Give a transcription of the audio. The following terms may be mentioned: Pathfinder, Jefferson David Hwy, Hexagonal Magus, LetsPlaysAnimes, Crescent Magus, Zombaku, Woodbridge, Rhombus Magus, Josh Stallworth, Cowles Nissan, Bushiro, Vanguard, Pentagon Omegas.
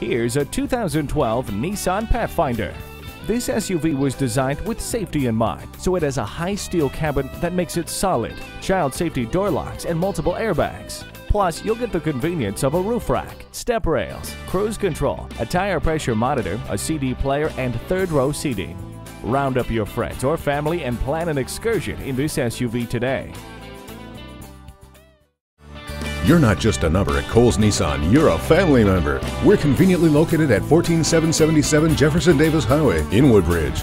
Here's a 2012 Nissan Pathfinder. This SUV was designed with safety in mind, so it has a high steel cabin that makes it solid, child safety door locks, and multiple airbags. Plus, you'll get the convenience of a roof rack, step rails, cruise control, a tire pressure monitor, a CD player, and third-row seating. Round up your friends or family and plan an excursion in this SUV today. You're not just a number at Cowles Nissan, you're a family member. We're conveniently located at 14777 Jefferson Davis Highway in Woodbridge.